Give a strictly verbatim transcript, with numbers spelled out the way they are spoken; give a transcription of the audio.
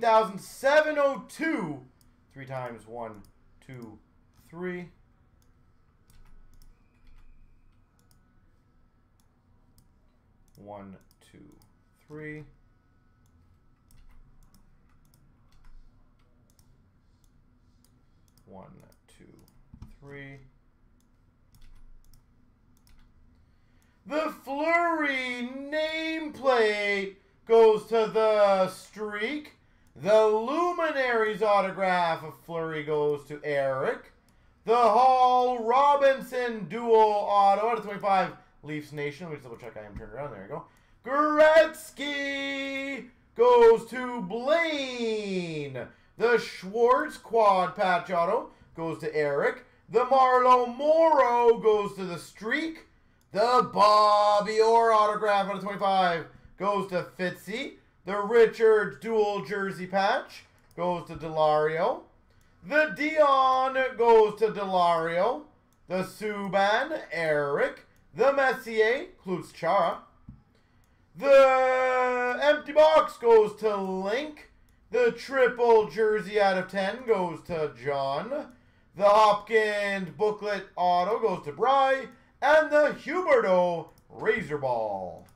one thousand seven hundred two. Three times. One, two, three. One, two, three. One, two, three. The Fleury nameplate goes to the streak. The Luminaries autograph of Fleury goes to Eric. The Hall Robinson dual auto out of twenty-five. Leafs Nation. Let me just double check I am turned around. There we go. Gretzky goes to Blaine. The Schwartz quad patch auto goes to Eric. The Marleau Morrow goes to the streak. The Bobby Orr autograph out of twenty-five goes to Fitzy. The Richard dual jersey patch goes to Delario. The Dion goes to Delario. The Subban, Eric. The Messier, CloutsnChara. The empty box goes to Link. The triple jersey out of ten goes to John. The Hopkins booklet auto goes to Bri. And the Huberto Razorball.